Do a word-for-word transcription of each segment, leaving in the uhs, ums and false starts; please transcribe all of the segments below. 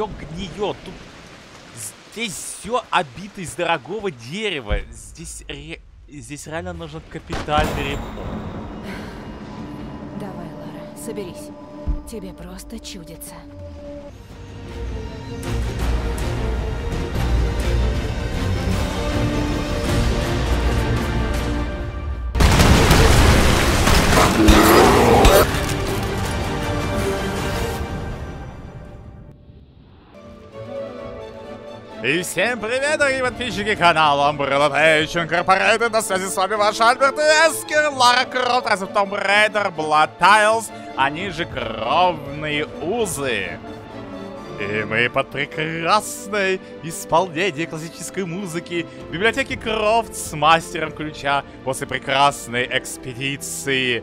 все гниет. Тут... Здесь все обито из дорогого дерева. Здесь, ре... Здесь реально нужен капитальный ремонт. Давай, Лара, соберись. Тебе просто чудится. И всем привет, дорогие подписчики канала UmbrellaTech Inc. На связи с вами ваш Альберт Вескер, Лара Крофт, Rise of the Tomb Raider, Blood Ties, они же Кровные Узы. И мы под прекрасное исполнение классической музыки в библиотеке Крофт с мастером ключа после прекрасной экспедиции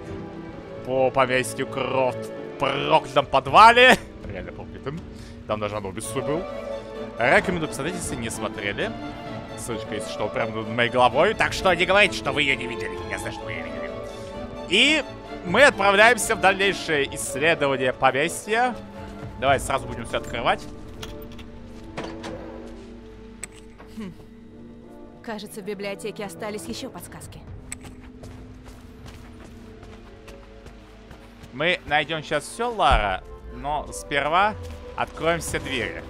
по поместью Крофт в проклятом подвале. Реально проклятым. Там даже Анубис был. Рекомендую посмотреть, если не смотрели. Ссылочка, если что, прям над моей головой. Так что не говорите, что вы ее не видели. Я знаю, что вы ее не видели. И мы отправляемся в дальнейшее исследование поместья. Давай сразу будем все открывать. Хм. Кажется, в библиотеке остались еще подсказки. Мы найдем сейчас все, Лара, но сперва откроем все двери.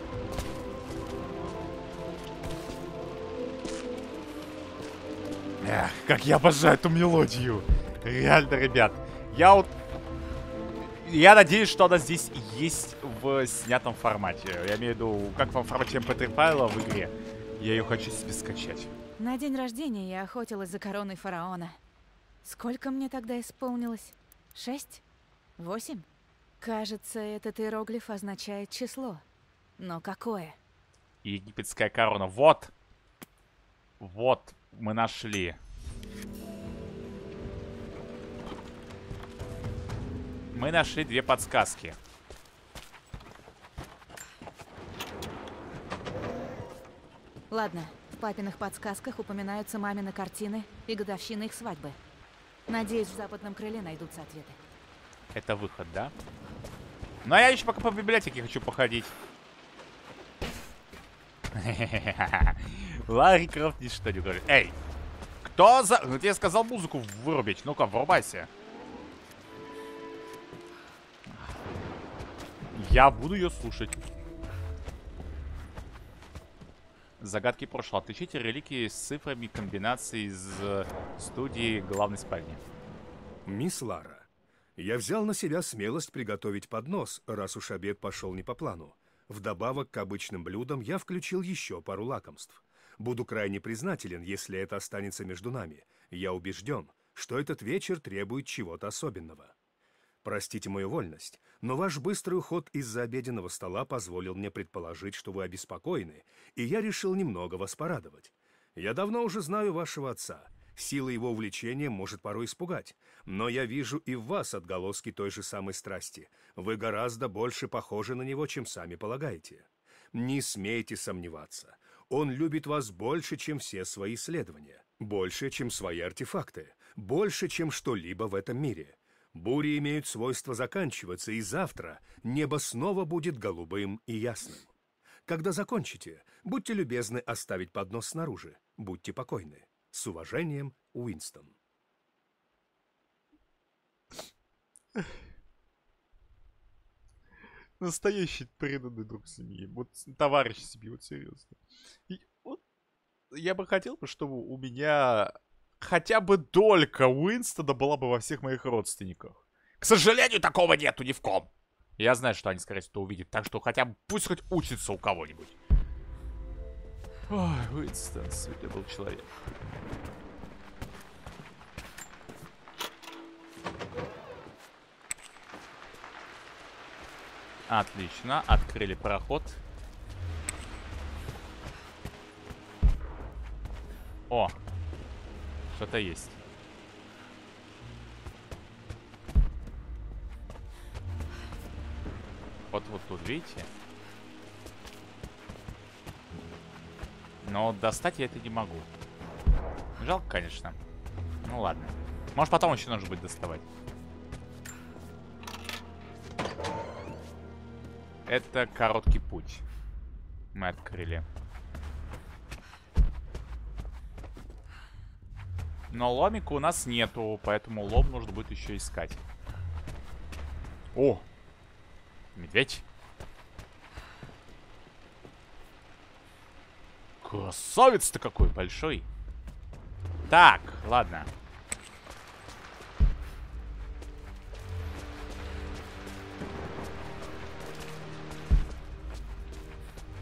Эх, как я обожаю эту мелодию. Реально, ребят. Я вот... Я надеюсь, что она здесь есть в снятом формате. Я имею в виду, как в формате эм пэ три файла в игре. Я ее хочу себе скачать. На день рождения я охотилась за короной фараона. Сколько мне тогда исполнилось? Шесть? Восемь? Кажется, этот иероглиф означает число. Но какое? Египетская корона. Вот. Вот. Мы нашли. Мы нашли две подсказки. Ладно, в папиных подсказках упоминаются мамины картины и годовщины их свадьбы. Надеюсь, в западном крыле найдутся ответы. Это выход, да? Ну, а я еще пока по библиотеке хочу походить. Ларри Крофт ничто не говорит. Эй, кто за... Ну, тебе сказал музыку вырубить. Ну-ка, врубайся. Я буду ее слушать. Загадки прошлого. Отличите реликвии с цифрами комбинаций из студии главной спальни. Мисс Лара, я взял на себя смелость приготовить поднос, раз уж обед пошел не по плану. Вдобавок к обычным блюдам я включил еще пару лакомств. Буду крайне признателен, если это останется между нами. Я убежден, что этот вечер требует чего-то особенного. Простите мою вольность, но ваш быстрый уход из-за обеденного стола позволил мне предположить, что вы обеспокоены, и я решил немного вас порадовать. Я давно уже знаю вашего отца. Сила его увлечения может порой испугать, но я вижу и в вас отголоски той же самой страсти. Вы гораздо больше похожи на него, чем сами полагаете. Не смейте сомневаться. Он любит вас больше, чем все свои исследования, больше, чем свои артефакты, больше, чем что-либо в этом мире. Бури имеют свойство заканчиваться, и завтра небо снова будет голубым и ясным. Когда закончите, будьте любезны оставить поднос снаружи. Будьте покойны. С уважением, Уинстон. Настоящий преданный друг семьи. Вот товарищ семьи, вот серьезно. И вот, я бы хотел, чтобы у меня хотя бы долька Уинстона была бы во всех моих родственниках. К сожалению, такого нету ни в ком. Я знаю, что они, скорее всего, увидят. Так что хотя бы пусть хоть учится у кого-нибудь. Ой, Уинстон, святой был человек. Отлично, открыли проход. О, что-то есть. Вот вот тут, видите? Но достать я это не могу. Жалко, конечно. Ну ладно. Может, потом еще нужно будет доставать. Это короткий путь мы открыли. Но ломика у нас нету, поэтому лом нужно будет еще искать. О! Медведь. Красавец-то какой большой. Так, ладно.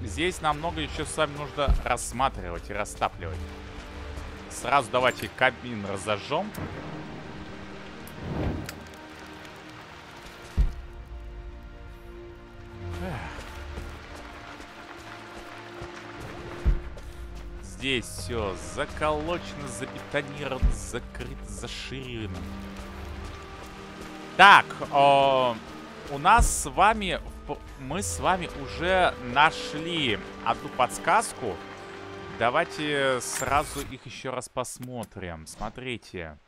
Здесь нам много еще с вами нужно рассматривать и растапливать. Сразу давайте камин разожжем. Здесь все заколочено, забетонировано, закрыто, заширено. Так, о, у нас с вами... Мы с вами уже нашли одну подсказку. Давайте сразу их еще раз посмотрим. Смотрите.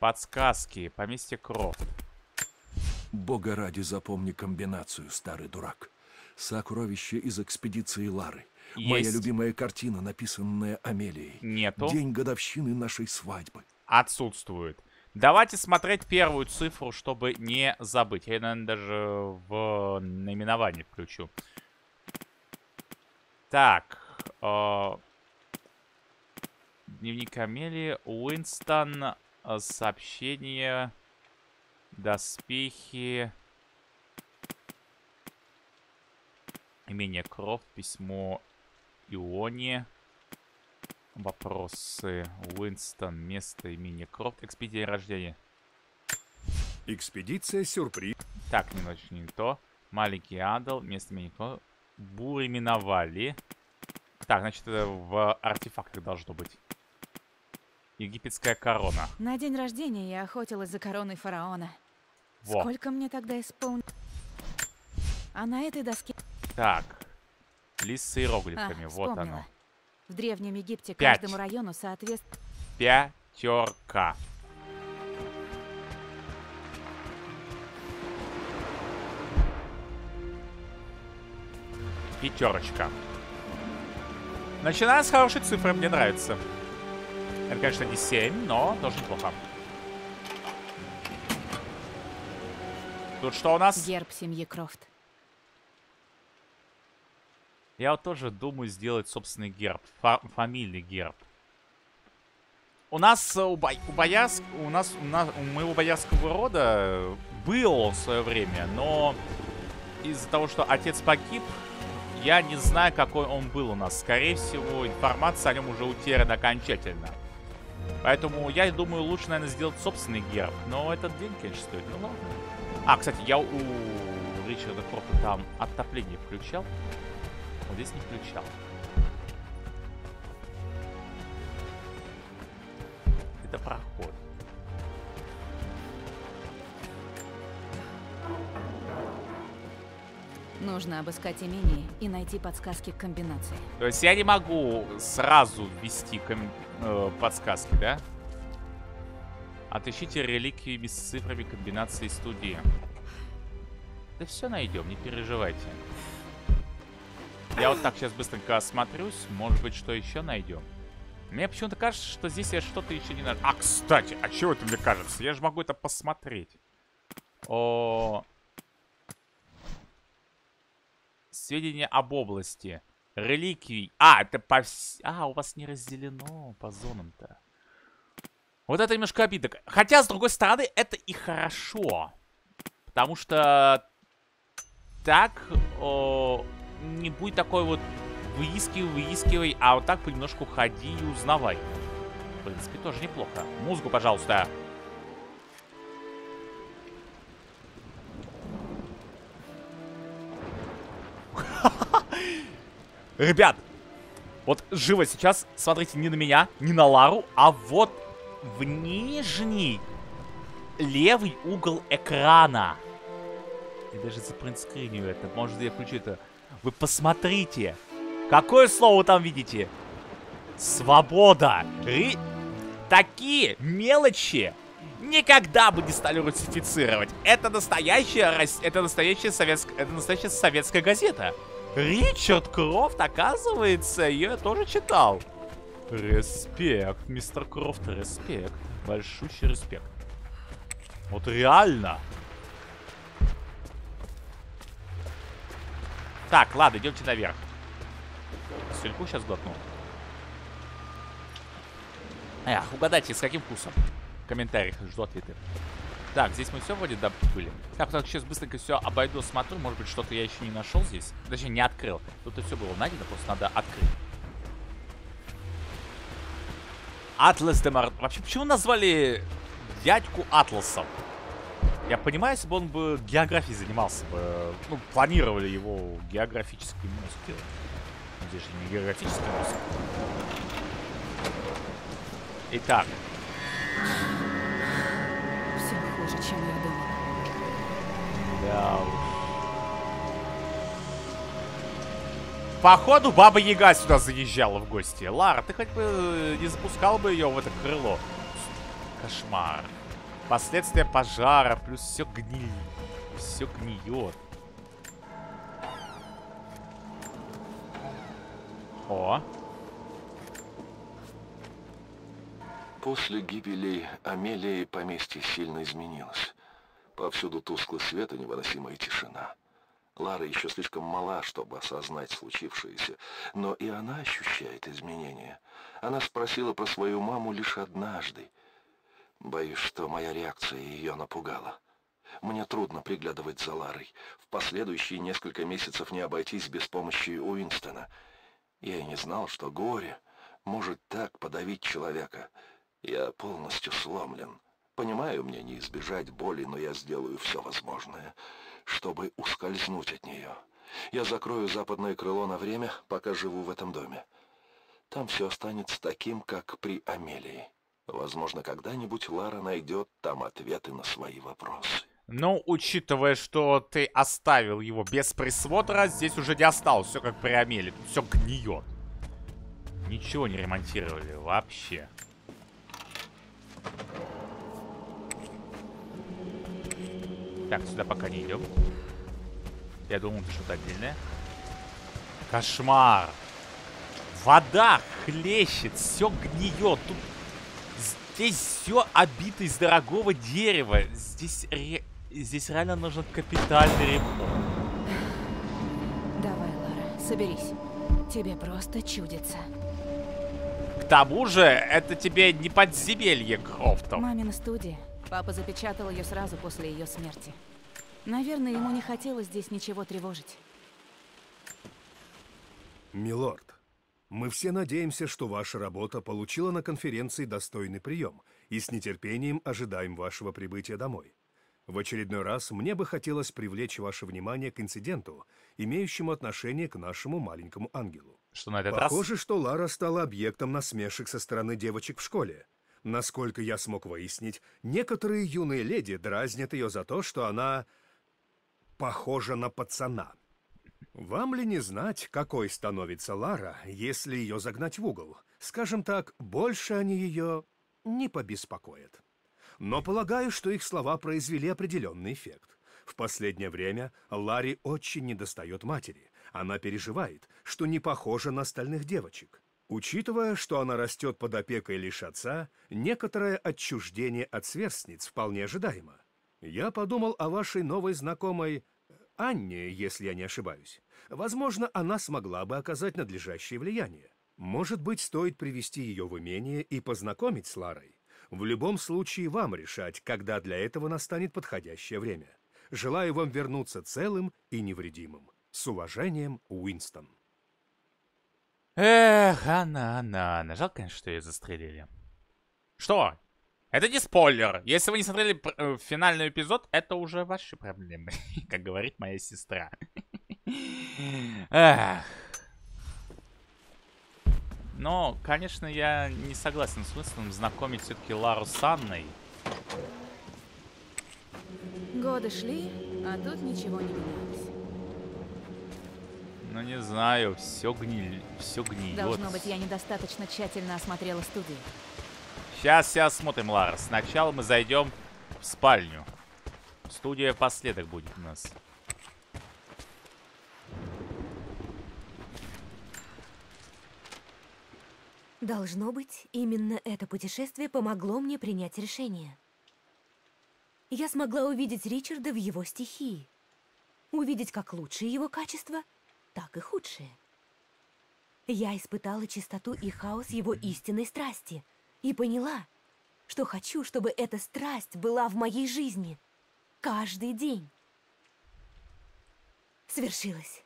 Подсказки. Поместье Крофт. Бога ради, запомни комбинацию, старый дурак. Сокровище из экспедиции Лары. Есть. Моя любимая картина, написанная Амелией. Нету. День годовщины нашей свадьбы. Отсутствует. Давайте смотреть первую цифру, чтобы не забыть. Я ее, наверное, даже в наименование включу. Так. Э, дневник Амелии. Уинстон. Сообщение. Доспехи. Имение Крофт. Письмо Ионе. Вопросы. Уинстон. Место имени Крофт. Экспедиция рождения. Экспедиция сюрприз. Так, немножечко не то. Маленький Адал. Место имени Крофт. Буры миновали. Так, значит, это в артефактах должно быть. Египетская корона. На день рождения я охотилась за короной фараона. Во. Сколько мне тогда исполнилось? А на этой доске... Так. Лист с иероглифами. А, вот оно. В Древнем Египте Пять. каждому району соответствует... Пятерка. Пятерочка. Начинаем с хорошей цифры, мне нравится. Это, конечно, не семь, но тоже неплохо. Тут что у нас? Герб семьи Крофт. Я вот тоже думаю сделать собственный герб. Фа фамильный герб. У нас у, бо у боярск... У нас у, нас, у моего боярского рода был он в свое время, но из-за того, что отец погиб, я не знаю, какой он был у нас. Скорее всего, информация о нем уже утеряна окончательно. Поэтому я думаю, лучше, наверное, сделать собственный герб. Но этот день, конечно, стоит. Ну ладно. А, кстати, я у Ричарда Крофта там отопление включал. Вот здесь не включал. Это проход. Нужно обыскать имение и найти подсказки к комбинации. То есть я не могу сразу ввести ком... э, подсказки, да? Отыщите реликвии без цифрами комбинации студии. Да все найдем, не переживайте. Я вот так сейчас быстренько осмотрюсь. Может быть, что еще найдем. Мне почему-то кажется, что здесь я что-то еще не нашел. А, кстати, а чего это мне кажется? Я же могу это посмотреть. О... Сведения об области. Реликвий. А, это по... Вс... А, у вас не разделено по зонам-то. Вот это немножко обидно. Хотя, с другой стороны, это и хорошо. Потому что... Так... О... Не будь такой вот выискивай, выискивай, а вот так понемножку ходи и узнавай. В принципе, тоже неплохо. Музыку, пожалуйста. Ребят, вот живо сейчас смотрите не на меня, не на Лару, а вот в нижний левый угол экрана. Я даже запринтскриню это. Может, я включу это... Вы посмотрите, какое слово там видите? Свобода. И такие мелочи никогда бы не стали русифицировать. Это настоящая, это настоящая, советск... это настоящая советская газета. Ричард Крофт, оказывается, ее я тоже читал. Респект, мистер Крофт, респект. Большущий респект. Вот реально. Так, ладно, идемте наверх. Сельку сейчас глотну. Эх, угадайте, с каким вкусом. В комментариях жду ответы. Так, здесь мы все вроде добыли. Так, так, сейчас быстренько все обойду, смотрю. Может быть, что-то я еще не нашел здесь. Точнее, не открыл. Тут и все было найдено, просто надо открыть. Атлас Де Морней. Вообще, почему назвали дядьку Атласом? Я понимаю, если бы он бы географией занимался бы. Ну, планировали его географический мозг делать. Здесь же не географический мозг. Итак. Все хуже, чем я думала. Да уж. Походу, Баба Яга сюда заезжала в гости. Лара, ты хоть бы не запускал бы ее в это крыло. Кошмар. Последствия пожара, плюс все гни... все гниет. О. После гибели Амелии поместье сильно изменилось. Повсюду тусклый свет и невыносимая тишина. Лара еще слишком мала, чтобы осознать случившееся, но и она ощущает изменения. Она спросила про свою маму лишь однажды. Боюсь, что моя реакция ее напугала. Мне трудно приглядывать за Ларой. В последующие несколько месяцев не обойтись без помощи Уинстона. Я и не знал, что горе может так подавить человека. Я полностью сломлен. Понимаю, мне не избежать боли, но я сделаю все возможное, чтобы ускользнуть от нее. Я закрою западное крыло на время, пока живу в этом доме. Там все останется таким, как при Амелии. Возможно, когда-нибудь Лара найдет там ответы на свои вопросы. Ну, учитывая, что ты оставил его без присмотра, здесь уже не осталось. Все как при Амелии. Все гниет. Ничего не ремонтировали вообще. Так, сюда пока не идем. Я думал, это что-то отдельное. Кошмар. Вода хлещет. Все гниет. Тут... Здесь все обито из дорогого дерева. Здесь, ре... Здесь реально нужен капитальный ремонт. Давай, Лара, соберись. Тебе просто чудится. К тому же, это тебе не подземелье Крофтов. Мамина студия. Папа запечатал ее сразу после ее смерти. Наверное, ему не хотелось здесь ничего тревожить. Милорд. Мы все надеемся, что ваша работа получила на конференции достойный прием и с нетерпением ожидаем вашего прибытия домой. В очередной раз мне бы хотелось привлечь ваше внимание к инциденту, имеющему отношение к нашему маленькому ангелу. Что на этот раз? Похоже, что Лара стала объектом насмешек со стороны девочек в школе. Насколько я смог выяснить, некоторые юные леди дразнят ее за то, что она похожа на пацана. Вам ли не знать, какой становится Лара, если ее загнать в угол? Скажем так, больше они ее не побеспокоят. Но полагаю, что их слова произвели определенный эффект. В последнее время Ларе очень недостает матери. Она переживает, что не похожа на остальных девочек. Учитывая, что она растет под опекой лишь отца, некоторое отчуждение от сверстниц вполне ожидаемо. Я подумал о вашей новой знакомой Анне, если я не ошибаюсь. Возможно, она смогла бы оказать надлежащее влияние. Может быть, стоит привести ее в имение и познакомить с Ларой. В любом случае, вам решать, когда для этого настанет подходящее время. Желаю вам вернуться целым и невредимым. С уважением, Уинстон. Эх, она, она, она. Жалко, конечно, что ее застрелили. Что? Это не спойлер. Если вы не смотрели э, финальный эпизод, это уже ваши проблемы, как говорит моя сестра. Эх. Но, конечно, я не согласен с Уинстоном знакомить все-таки Лару с Анной. Годы шли, а тут ничего не менялось. Ну, не знаю, все гниль, все гниет. Должно быть, я недостаточно тщательно осмотрела студию. Сейчас все осмотрим, Лара. Сначала мы зайдем в спальню. Студия впоследок будет у нас. Должно быть, именно это путешествие помогло мне принять решение. Я смогла увидеть Ричарда в его стихии. Увидеть как лучшие его качества, так и худшие. Я испытала чистоту и хаос его истинной страсти и поняла, что хочу, чтобы эта страсть была в моей жизни каждый день. Свершилось.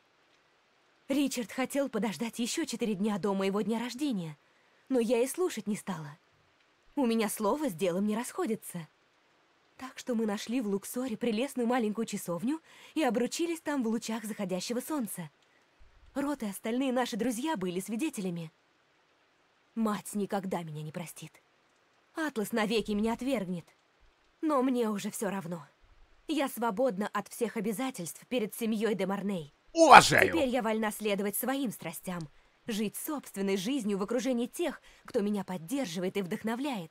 Ричард хотел подождать еще четыре дня до моего дня рождения, но я и слушать не стала. У меня слово с делом не расходится. Так что мы нашли в Люксоре прелестную маленькую часовню и обручились там в лучах заходящего солнца. Рот и остальные наши друзья были свидетелями. Мать никогда меня не простит. Атлас навеки меня отвергнет. Но мне уже все равно. Я свободна от всех обязательств перед семьей Де Морней. Уважаю! Теперь я вольна следовать своим страстям, жить собственной жизнью в окружении тех, кто меня поддерживает и вдохновляет.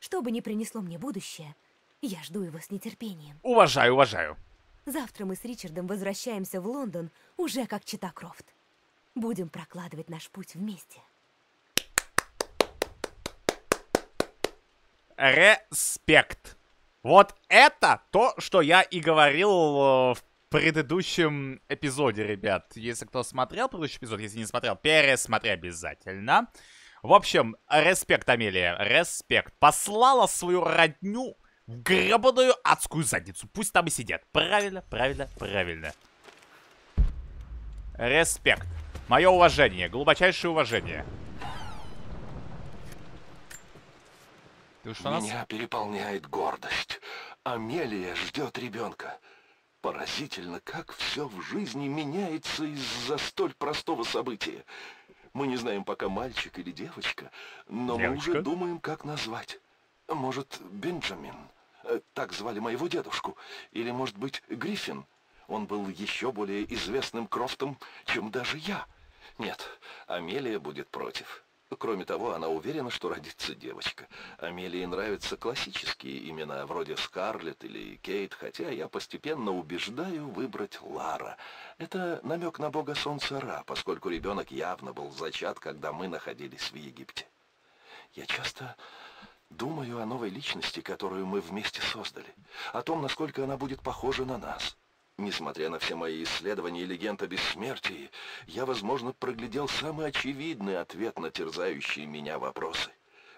Что бы ни принесло мне будущее, я жду его с нетерпением. Уважаю, уважаю. Завтра мы с Ричардом возвращаемся в Лондон уже как чета Крофт. Будем прокладывать наш путь вместе. Респект. Вот это то, что я и говорил в предыдущем эпизоде, ребят. Если кто смотрел предыдущий эпизод, если не смотрел, пересмотри обязательно. В общем, респект, Амелия, респект. Послала свою родню в гребаную адскую задницу. Пусть там и сидят. Правильно, правильно, правильно. Респект. Мое уважение, глубочайшее уважение. Ты что, нас? Меня переполняет гордость. Амелия ждет ребенка. Поразительно, как все в жизни меняется из-за столь простого события. Мы не знаем, пока мальчик или девочка, но девочка. Мы уже думаем, как назвать. Может, Бенджамин. Так звали моего дедушку. Или, может быть, Гриффин. Он был еще более известным Крофтом, чем даже я. Нет, Амелия будет против. Кроме того, она уверена, что родится девочка. Амелии нравятся классические имена, вроде Скарлетт или Кейт, хотя я постепенно убеждаю выбрать Лара. Это намек на бога солнца Ра, поскольку ребенок явно был зачат, когда мы находились в Египте. Я часто думаю о новой личности, которую мы вместе создали, о том, насколько она будет похожа на нас. Несмотря на все мои исследования и легенд о бессмертии, я, возможно, проглядел самый очевидный ответ на терзающие меня вопросы.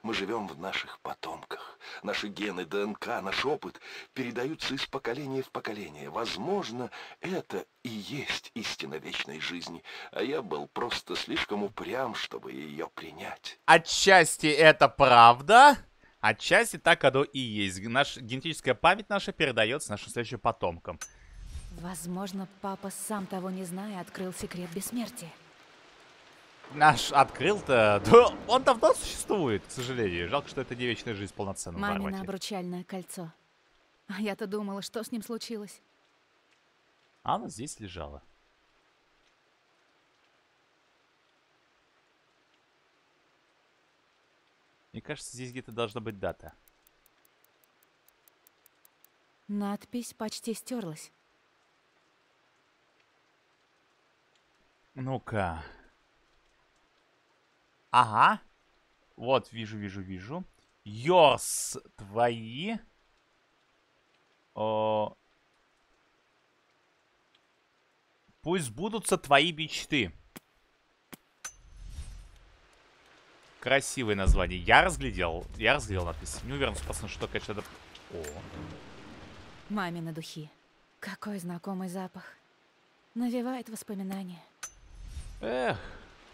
Мы живем в наших потомках. Наши гены, ДНК, наш опыт передаются из поколения в поколение. Возможно, это и есть истина вечной жизни. А я был просто слишком упрям, чтобы ее принять. Отчасти это правда. Отчасти так оно и есть. Наша генетическая память наша передается нашим следующим потомкам. Возможно, папа, сам того не зная, открыл секрет бессмертия. Наш открыл-то... Да, он давно существует, к сожалению. Жалко, что это не вечная жизнь полноценная. Мамино обручальное кольцо. А я-то думала, что с ним случилось. Она здесь лежала. Мне кажется, здесь где-то должна быть дата. Надпись почти стерлась. Ну-ка. Ага. Вот, вижу, вижу, вижу. Йорс твои. О... Пусть сбудутся твои мечты. Красивое название. Я разглядел. Я разглядел надпись. Не уверен, спасибо, что, конечно, это... О. Мамины духи. Какой знакомый запах. Навевает воспоминания. Эх,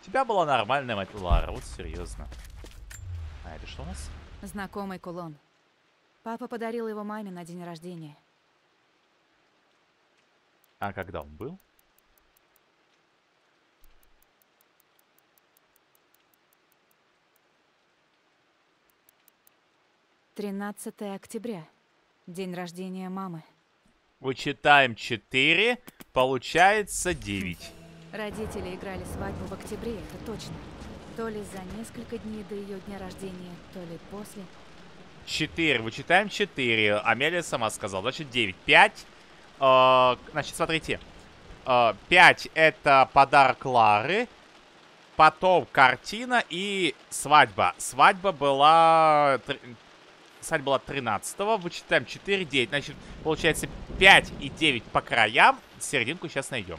у тебя была нормальная мать Лара, вот серьезно. А это что у нас? Знакомый кулон. Папа подарил его маме на день рождения. А когда он был? тринадцатое октября. День рождения мамы. Вычитаем четыре, получается девять. Родители играли свадьбу в октябре, это точно. То ли за несколько дней до ее дня рождения, то ли после. четыре, вычитаем четыре. Амелия сама сказала, значит девять. пять, э, значит смотрите. Э, пять это подарок Лары. Потом картина и свадьба. Свадьба была... Свадьба была тринадцатого. Вычитаем четыре, девять. Значит, получается пять и девять по краям. Серединку сейчас найдем.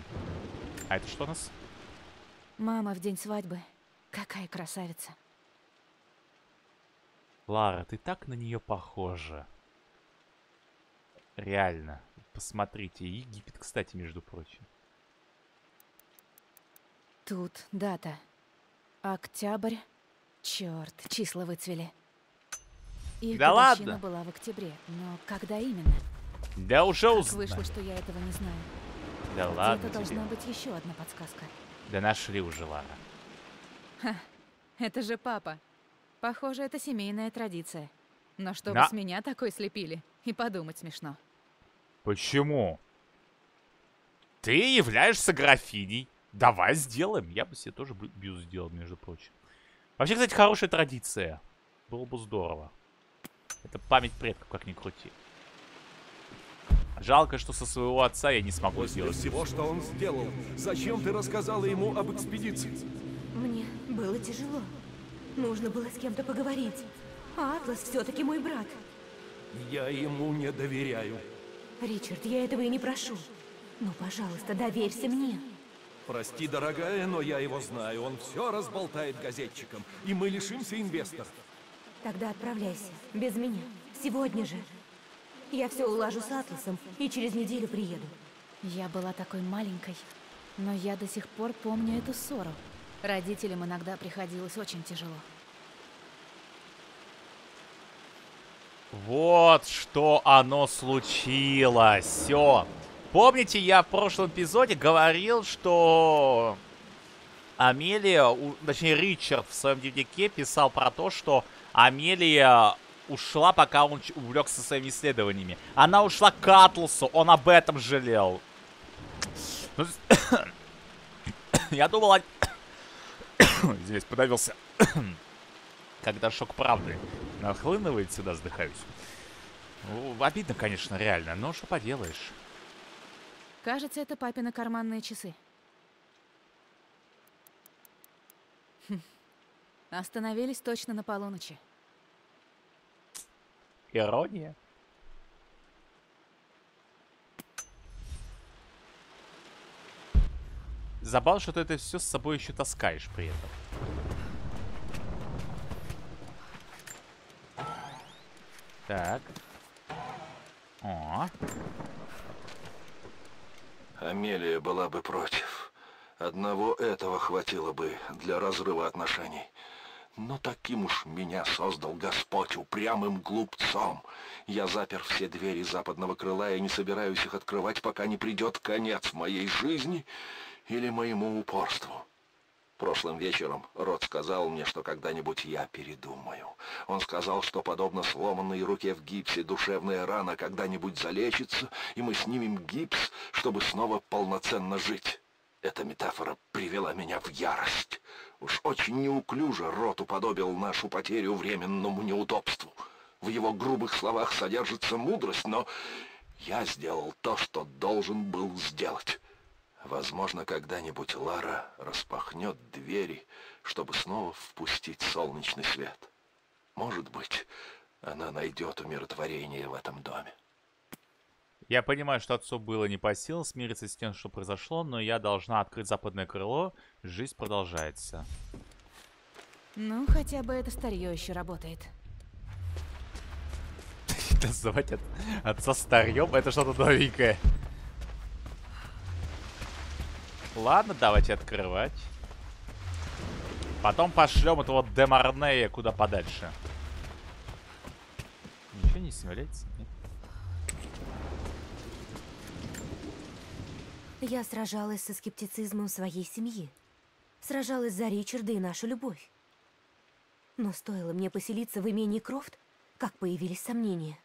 А это что у нас? Мама в день свадьбы. Какая красавица. Лара, ты так на нее похожа. Реально. Посмотрите. Египет, кстати, между прочим. Тут дата. Октябрь. Черт, числа выцвели. Их да годовщина ладно. Была в октябре, но когда именно? Да уже узнали. Вышло, что я этого не знаю. Да где-то ладно. Это должна тебе. Быть еще одна подсказка. Да нашли уже, Лара. Ха, это же папа. Похоже, это семейная традиция. Но чтобы да. с меня такой слепили, и подумать смешно. Почему? Ты являешься графиней. Давай сделаем. Я бы себе тоже бью сделал, между прочим. Вообще, кстати, хорошая традиция. Было бы здорово. Это память предков, как ни крути. Жалко, что со своего отца я не смогу сделать всего, что он сделал. Зачем ты рассказала ему об экспедиции? Мне было тяжело. Нужно было с кем-то поговорить. А Атлас все-таки мой брат. Я ему не доверяю. Ричард, я этого и не прошу. Ну, пожалуйста, доверься мне. Прости, дорогая, но я его знаю. Он все разболтает газетчикам, и мы лишимся инвесторов. Тогда отправляйся. Без меня. Сегодня же. Я все улажу с Атласом и через неделю приеду. Я была такой маленькой, но я до сих пор помню эту ссору. Родителям иногда приходилось очень тяжело. Вот что оно случилось. Все. Помните, я в прошлом эпизоде говорил, что Амелия, точнее Ричард в своем дневнике писал про то, что Амелия ушла, пока он увлекся своими исследованиями. Она ушла к Атласу, он об этом жалел. Я думал, о... здесь подавился, когда шок правды нахлынывает сюда, вздыхаюсь. Обидно, конечно, реально, но что поделаешь. Кажется, это папины карманные часы. Остановились точно на полуночи. Ирония. Забавно, что ты это все с собой еще таскаешь при этом. Так. О. Амелия была бы против. Одного этого хватило бы для разрыва отношений. Но таким уж меня создал Господь, упрямым глупцом. Я запер все двери западного крыла и не собираюсь их открывать, пока не придет конец моей жизни или моему упорству. Прошлым вечером Рот сказал мне, что когда-нибудь я передумаю. Он сказал, что подобно сломанной руке в гипсе душевная рана когда-нибудь залечится, и мы снимем гипс, чтобы снова полноценно жить. Эта метафора привела меня в ярость. Уж очень неуклюже Рот уподобил нашу потерю временному неудобству. В его грубых словах содержится мудрость, но я сделал то, что должен был сделать. Возможно, когда-нибудь Лара распахнет двери, чтобы снова впустить солнечный свет. Может быть, она найдет умиротворение в этом доме. Я понимаю, что отцу было не по силам смириться с тем, что произошло, но я должна открыть западное крыло. Жизнь продолжается. Ну, хотя бы это старье еще работает. Называть отца старьем — это что-то новенькое. Ладно, давайте открывать. Потом пошлем этого Де Морнея куда подальше. Ничего не смиряется. Я сражалась со скептицизмом своей семьи. Сражалась за Ричарда и нашу любовь. Но стоило мне поселиться в имении Крофт, как появились сомнения.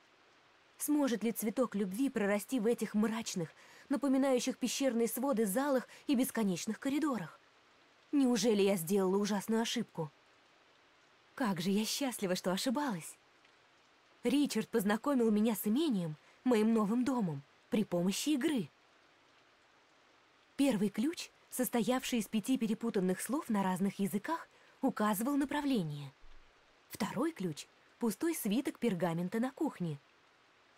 Сможет ли цветок любви прорасти в этих мрачных, напоминающих пещерные своды залах и бесконечных коридорах? Неужели я сделала ужасную ошибку? Как же я счастлива, что ошибалась. Ричард познакомил меня с имением, моим новым домом, при помощи игры. Первый ключ состоявший из пяти перепутанных слов на разных языках, указывал направление. Второй ключ — пустой свиток пергамента на кухне.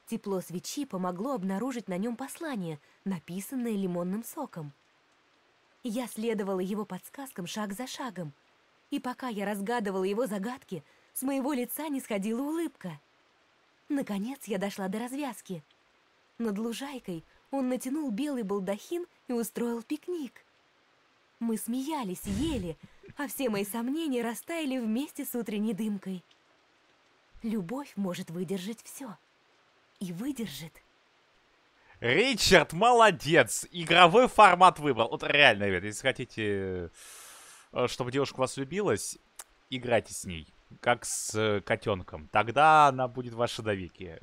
Тепло свечи помогло обнаружить на нем послание, написанное лимонным соком. Я следовала его подсказкам шаг за шагом, и пока я разгадывала его загадки, с моего лица не сходила улыбка. Наконец я дошла до развязки. Над лужайкой он натянул белый балдахин и устроил пикник. Мы смеялись, ели, а все мои сомнения растаяли вместе с утренней дымкой. Любовь может выдержать все. И выдержит. Ричард, молодец! Игровой формат выбрал. Вот реально, ребята, если хотите, чтобы девушка вас любилась, играйте с ней. Как с котенком. Тогда она будет ваша до веки.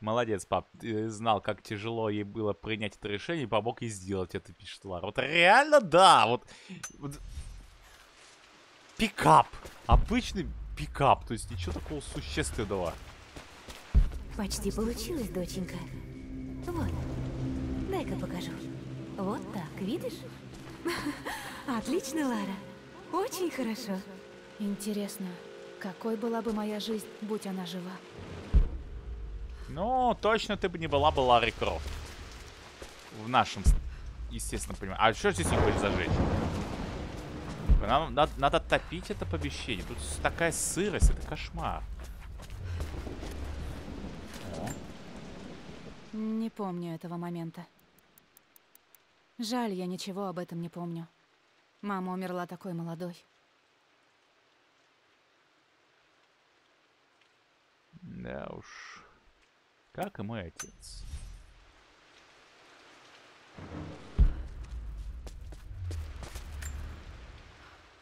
Молодец, пап. Ты знал, как тяжело ей было принять это решение и помог ей сделать это, пишет Лара. Вот реально, да. Вот, вот. Пикап. Обычный пикап. То есть ничего такого существенного. Почти получилось, доченька. Вот. Дай-ка покажу. Вот так, видишь? Отлично, Лара. Очень хорошо. Интересно, какой была бы моя жизнь, будь она жива? Ну, точно ты бы не была бы Ларой Крофт. В нашем, естественно, понимаю. А что здесь не будет зажечь? Нам надо, надо топить это помещение. Тут такая сырость, это кошмар. О. Не помню этого момента. Жаль, я ничего об этом не помню. Мама умерла такой молодой. Да уж. Как и мой отец.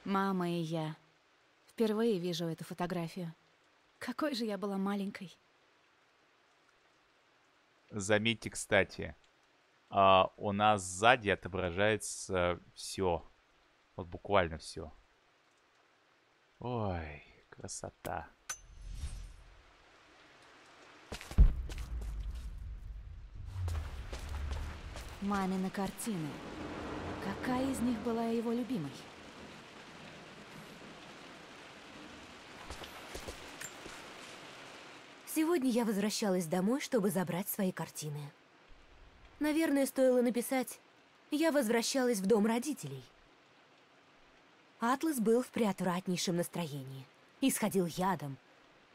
Мама и я. Впервые вижу эту фотографию. Какой же я была маленькой. Заметьте, кстати, у нас сзади отображается все. Вот буквально все. Ой, красота. Мамины картины. Какая из них была его любимой? Сегодня я возвращалась домой, чтобы забрать свои картины. Наверное, стоило написать «Я возвращалась в дом родителей». Атлас был в приотвратнейшем настроении. Исходил ядом.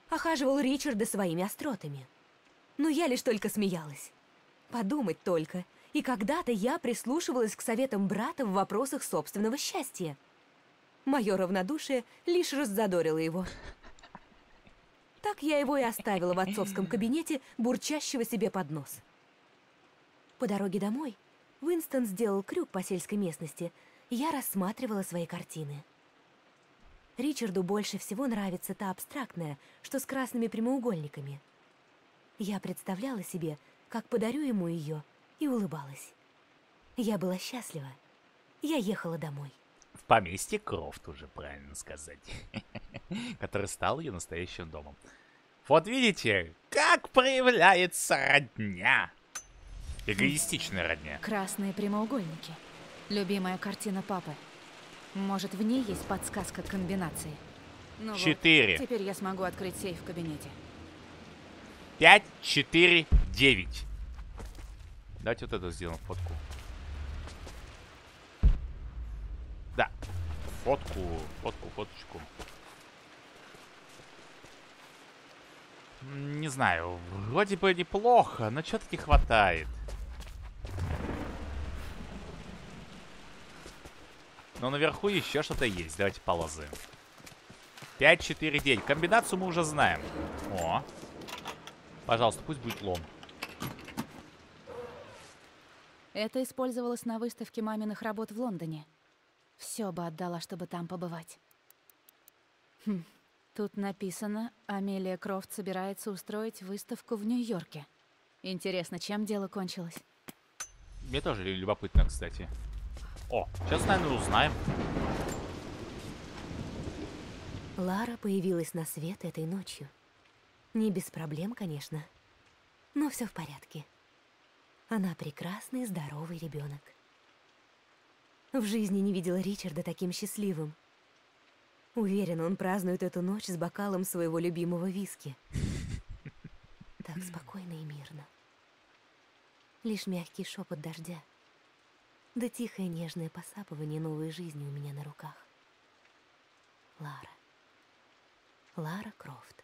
Охаживал Ричарда своими остротами. Но я лишь только смеялась. Подумать только. И когда-то я прислушивалась к советам брата в вопросах собственного счастья. Мое равнодушие лишь раззадорило его. Так я его и оставила в отцовском кабинете, бурчащего себе под нос. По дороге домой Уинстон сделал крюк по сельской местности, и я рассматривала свои картины. Ричарду больше всего нравится та абстрактная, что с красными прямоугольниками. Я представляла себе, как подарю ему ее, и улыбалась. Я была счастлива. Я ехала домой. В поместье Крофт, уже правильно сказать. Который стал ее настоящим домом. Вот видите, как проявляется родня. Эгоистичная родня. Красные прямоугольники. Любимая картина папы. Может, в ней есть подсказка к комбинации? Ну четыре. Вот, теперь я смогу открыть сейф в кабинете. Пять, четыре, девять. Давайте вот это сделаем, фотку. Да. Фотку, фотку, фоточку. Не знаю, вроде бы неплохо, но чего-то не хватает. Но наверху еще что-то есть, давайте полазаем. пять, четыре, девять. Комбинацию мы уже знаем. О. Пожалуйста, пусть будет лом. Это использовалось на выставке маминых работ в Лондоне. Все бы отдала, чтобы там побывать. Хм. Тут написано, Амелия Крофт собирается устроить выставку в Нью-Йорке. Интересно, чем дело кончилось? Мне тоже любопытно, кстати. О, сейчас, наверное, узнаем. Лара появилась на свет этой ночью. Не без проблем, конечно. Но все в порядке. Она прекрасный, здоровый ребенок. В жизни не видела Ричарда таким счастливым. Уверена, он празднует эту ночь с бокалом своего любимого виски. Так спокойно и мирно. Лишь мягкий шепот дождя, да тихое нежное посапывание новой жизни у меня на руках. Лара. Лара Крофт.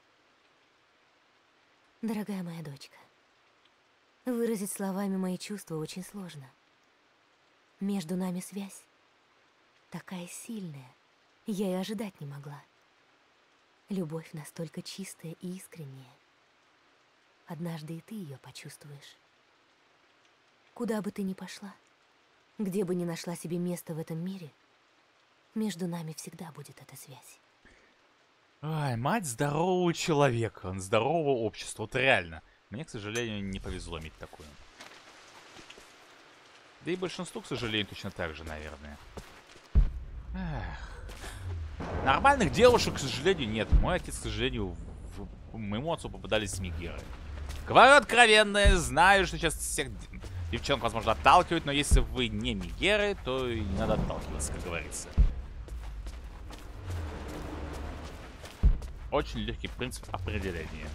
Дорогая моя дочка, выразить словами мои чувства очень сложно. Между нами связь такая сильная, я и ожидать не могла. Любовь настолько чистая и искренняя. Однажды и ты ее почувствуешь. Куда бы ты ни пошла, где бы ни нашла себе место в этом мире, между нами всегда будет эта связь. Ай, мать здорового человека, здорового общества, вот реально. Мне, к сожалению, не повезло иметь такую. Да и большинству, к сожалению, точно так же, наверное. Эх. Нормальных девушек, к сожалению, нет. Мой отец, к сожалению, в... В... моему отцу попадались смигеры. Говорю откровенно, знаю, что сейчас всех девчонок, возможно, отталкивают, но если вы не мигеры, то и не надо отталкиваться, как говорится. Очень легкий принцип определения.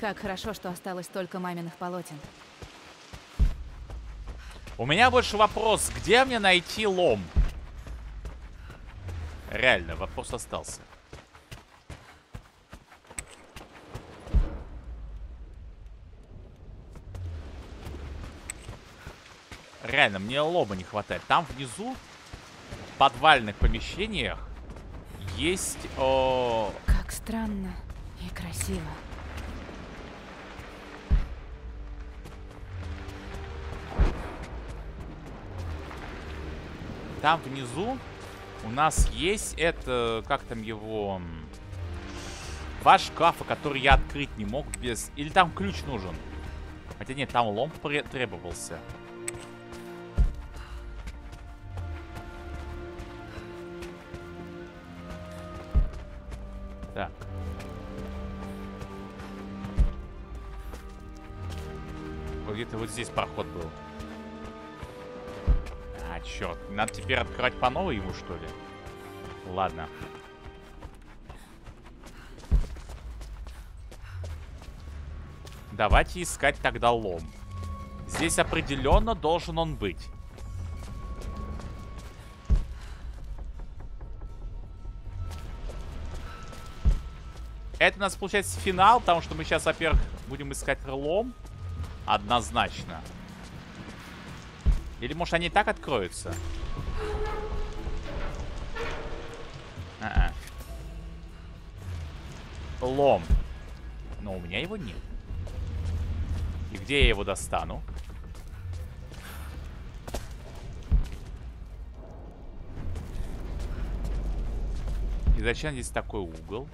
Как хорошо, что осталось только маминых полотен. У меня больше вопрос, где мне найти лом? Реально, вопрос остался. Реально, мне лома не хватает. Там внизу, в подвальных помещениях, есть... О... Как странно и красиво. Там внизу у нас есть это, как там его, два шкафа, который я открыть не мог без... Или там ключ нужен. Хотя нет, там лом требовался. Так. Где-то вот здесь проход был. Черт, надо теперь открывать по новой ему, что ли? Ладно. Давайте искать тогда лом. Здесь определенно должен он быть. Это у нас получается финал, потому что мы сейчас, во-первых, будем искать лом. Однозначно. Или, может, они и так откроются? А-а. Лом. Но у меня его нет. И где я его достану? И зачем здесь такой угол?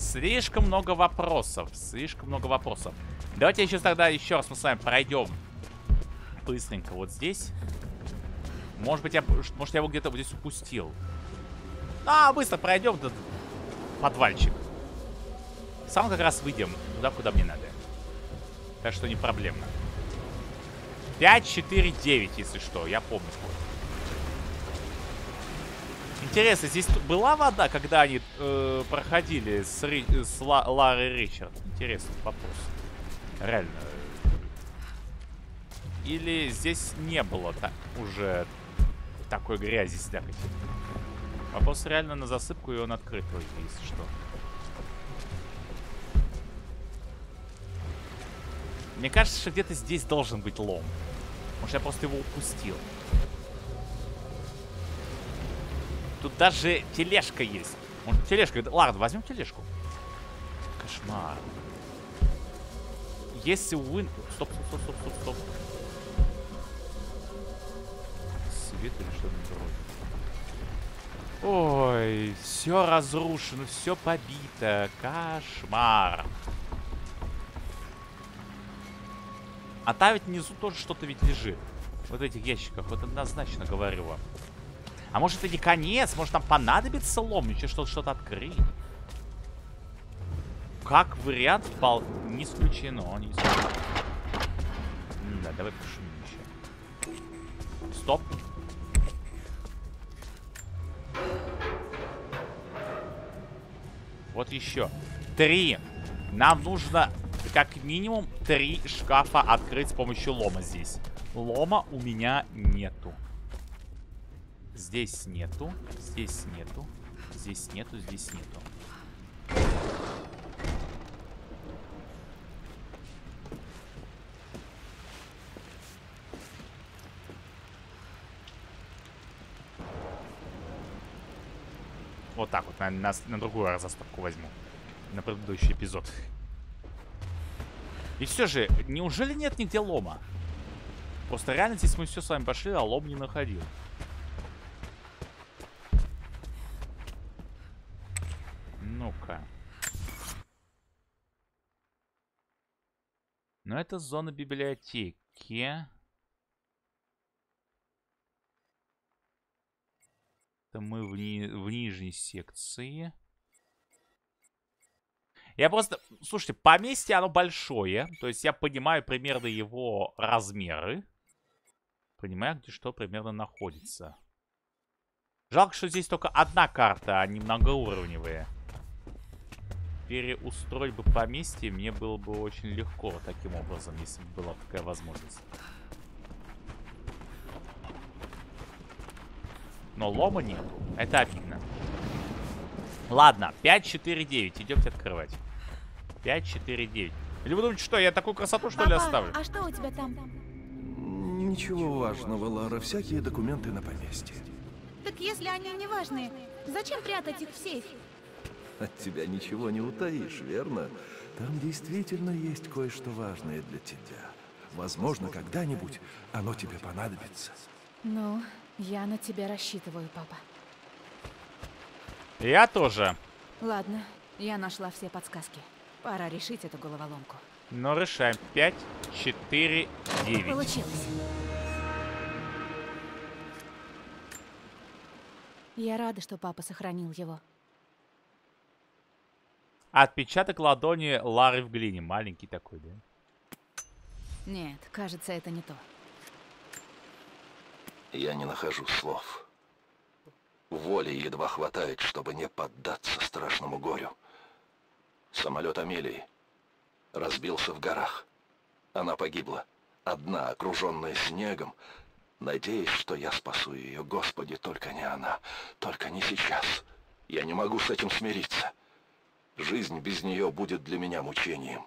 Слишком много вопросов. Слишком много вопросов. Давайте еще тогда еще раз мы с вами пройдем. Быстренько вот здесь. Может быть, я, может, я его где-то вот здесь упустил. А, быстро пройдем этот подвальчик. Сам как раз выйдем туда, куда мне надо. Так что не проблемно. пять, четыре, девять, если что. Я помню. Интересно, здесь была вода, когда они э, проходили с, Ри, с Ла, Ларой Ричард? Интересный вопрос. Реально. Или здесь не было так, уже такой грязи слякоти? Вопрос реально на засыпку, и он открыт вроде, если что. Мне кажется, что где-то здесь должен быть лом. Может, я просто его упустил. Тут даже тележка есть. Может, тележка... Ладно, возьмем тележку. Кошмар. Если Уин... Стоп, стоп, стоп, стоп, стоп. Или что-нибудь. Ой, все разрушено, все побито. Кошмар. А там ведь внизу тоже что-то ведь лежит. Вот в этих ящиках, вот однозначно говорю вам. А может, это не конец? Может, нам понадобится лом, еще что-то что-то открыть? Как вариант, пол... не исключено, не исключено. Да, давай пошумим еще. Стоп. Вот еще. Три. Нам нужно как минимум три шкафа открыть с помощью лома здесь. Лома у меня нету. Здесь нету. Здесь нету. Здесь нету. Здесь нету. Вот так вот, на, на, на другую разоставку возьму. На предыдущий эпизод. И все же, неужели нет нигде лома? Просто реально здесь мы все с вами пошли, а лом не находил. Ну-ка. Ну это зона библиотеки. Это мы в, ни... в нижней секции. Я просто... Слушайте, поместье оно большое. То есть я понимаю примерно его размеры. Понимаю, где что примерно находится. Жалко, что здесь только одна карта, а не многоуровневые. Переустроить бы поместье мне было бы очень легко таким образом, если бы была такая возможность. Но лома нет. Это офигенно. Ладно, пять, четыре, девять. Идемте открывать. пять, четыре, девять. Или вы думаете, что я такую красоту, что Папа, ли, оставлю? А что у тебя там? Ничего важного, Лара. Всякие документы на поместье. Так если они не важные, зачем прятать их в сейф? От тебя ничего не утаишь, верно? Там действительно есть кое-что важное для тебя. Возможно, когда-нибудь оно тебе понадобится. Ну... Я на тебя рассчитываю, папа. Я тоже. Ладно, я нашла все подсказки. Пора решить эту головоломку. Ну, решаем. пять, четыре, девять. Получилось. Я рада, что папа сохранил его. Отпечаток ладони Лары в глине. Маленький такой, да? Нет, кажется, это не то. Я не нахожу слов. Воли едва хватает, чтобы не поддаться страшному горю. Самолет Амелии разбился в горах. Она погибла, одна, окруженная снегом, надеясь, что я спасу ее. Господи, только не она, только не сейчас. Я не могу с этим смириться. Жизнь без нее будет для меня мучением.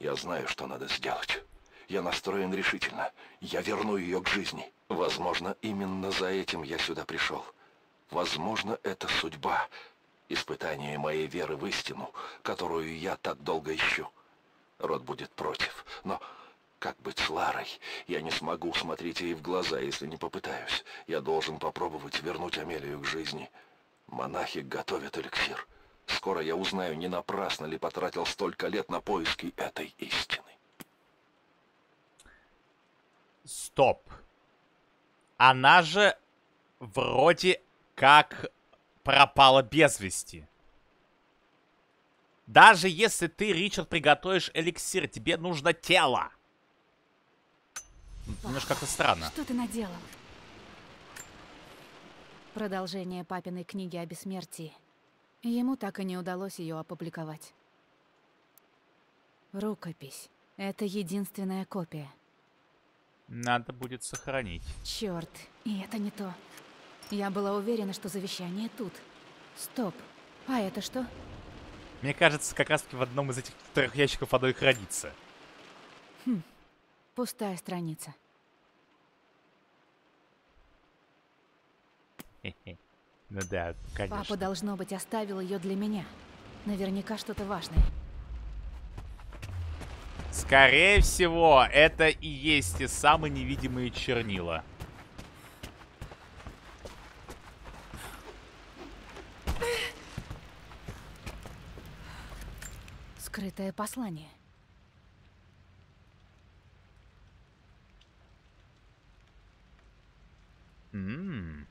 Я знаю, что надо сделать. Я настроен решительно. Я верну ее к жизни. Возможно, именно за этим я сюда пришел. Возможно, это судьба. Испытание моей веры в истину, которую я так долго ищу. Род будет против. Но как быть с Ларой? Я не смогу смотреть ей в глаза, если не попытаюсь. Я должен попробовать вернуть Амелию к жизни. Монахи готовят эликсир. Скоро я узнаю, не напрасно ли потратил столько лет на поиски этой истины. Стоп. Она же вроде как пропала без вести. Даже если ты, Ричард, приготовишь эликсир, тебе нужно тело. Папа, немножко как-то странно. Что ты наделал? Продолжение папиной книги о бессмертии. Ему так и не удалось ее опубликовать. Рукопись. Это единственная копия. Надо будет сохранить. Черт, и это не то. Я была уверена, что завещание тут. Стоп, а это что? Мне кажется, как раз таки в одном из этих трех ящиков одной хранится. Хм, пустая страница. Ну да, конечно. Папа, должно быть, оставил ее для меня. Наверняка что-то важное. Скорее всего, это и есть те самые невидимые чернила. Скрытое послание. М-м.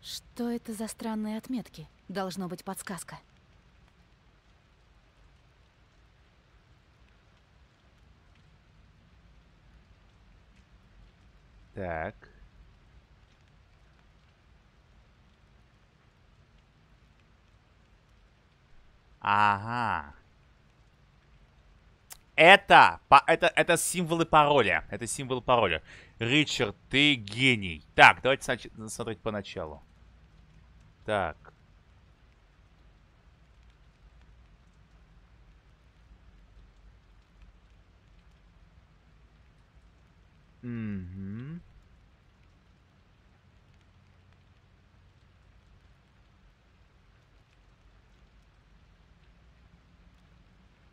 Что это за странные отметки? Должно быть подсказка. Так. Ага. Это, это, это символы пароля. Это символ пароля. Ричард, ты гений. Так, давайте смотреть поначалу. Так. Угу.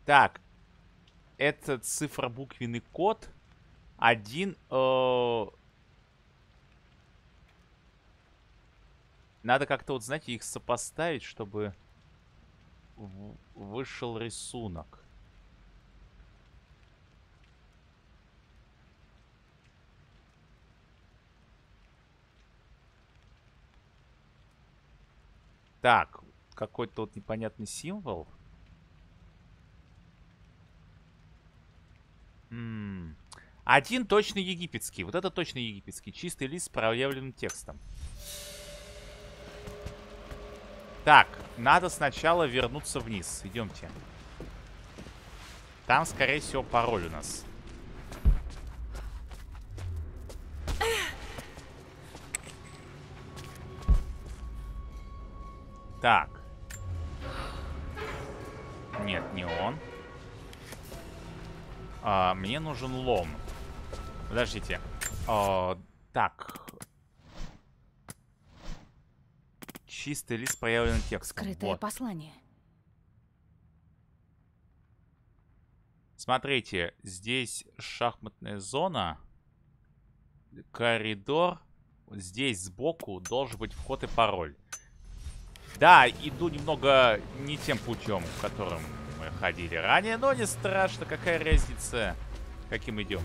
Так. Это цифробуквенный код. Один. Э... Надо как-то, вот, знаете, их сопоставить, чтобы вышел рисунок. Так, какой-то вот непонятный символ. М-м. Один точно египетский. Вот это точно египетский. Чистый лист с проявленным текстом. Так, надо сначала вернуться вниз. Идемте. Там, скорее всего, пароль у нас. Так. Нет, не он. А, мне нужен лом. Подождите. А, так. Чистый лист проявлен текст. Скрытое вот. Послание. Смотрите, здесь шахматная зона. Коридор. Здесь сбоку должен быть вход и пароль. Да, иду немного не тем путем, которым мы ходили ранее, но не страшно, какая разница, каким идем.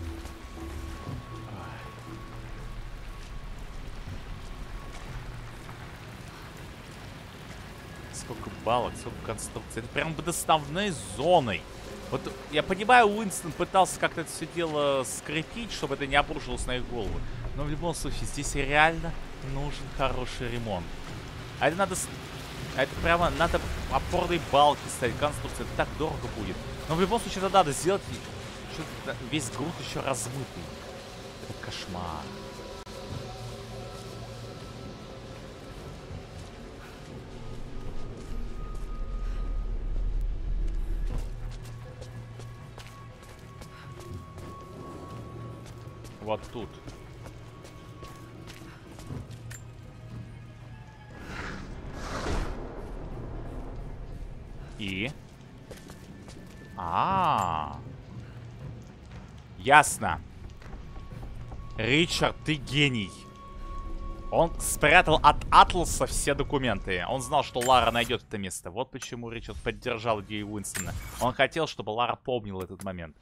Сколько балок, сколько конструкций. Это прям под основной зоной. Вот я понимаю, Уинстон пытался как-то это все дело скрепить, чтобы это не обрушилось на их головы. Но в любом случае, здесь реально нужен хороший ремонт. А это надо... Это прямо надо опорные балки ставить, конструкции. Это так дорого будет. Но в любом случае это надо сделать. Весь грунт еще размытый. Это кошмар. Вот тут. И... А-а-а. Ясно. Ричард, ты гений. Он спрятал от Атласа все документы. Он знал, что Лара найдет это место. Вот почему Ричард поддержал идею Уинстона. Он хотел, чтобы Лара помнила этот момент.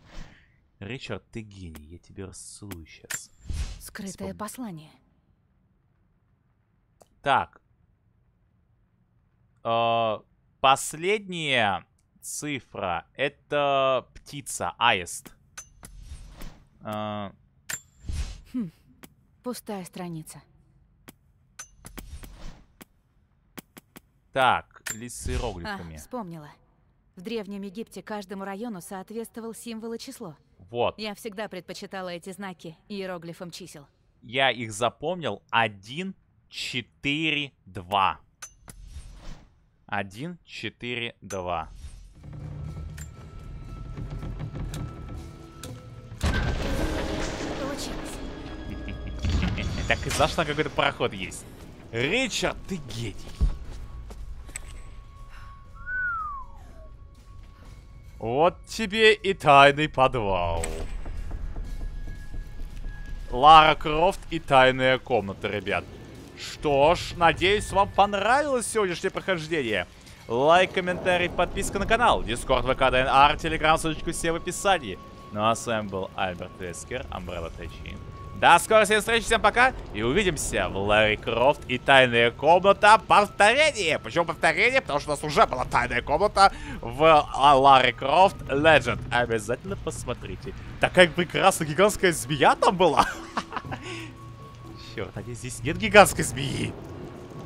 Ричард, ты гений. Я тебя расцелую сейчас. Скрытое Вспом... послание. Так. Э-э... Последняя цифра — это птица, аист. А... Хм, пустая страница. Так, лист с иероглифами. А, вспомнила. В Древнем Египте каждому району соответствовал символ и число. Вот. Я всегда предпочитала эти знаки иероглифом чисел. Я их запомнил. Один, четыре, два. один, четыре, два. Получилось. Так и за что какой-то пароход есть. Ричард, ты гений. Вот тебе и тайный подвал. Лара Крофт и тайная комната, ребят. Что ж, надеюсь, вам понравилось сегодняшнее прохождение. Лайк, комментарий, подписка на канал. Дискорд, ВК, ДНР, Телеграм, ссылочку все в описании. Ну а с вами был Альберт Вескер, UmbrellaTech инкорпорейтед. До скорой встречи, всем пока. И увидимся в Ларе Крофт и тайная комната повторение. Почему повторение? Потому что у нас уже была тайная комната в Ларе Крофт Legend. Обязательно посмотрите. Такая прекрасная гигантская змея там была. Надеюсь, здесь нет гигантской змеи.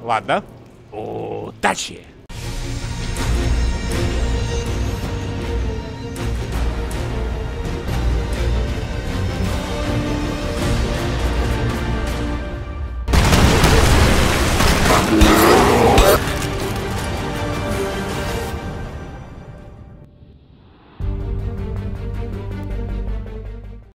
Ладно. Удачи!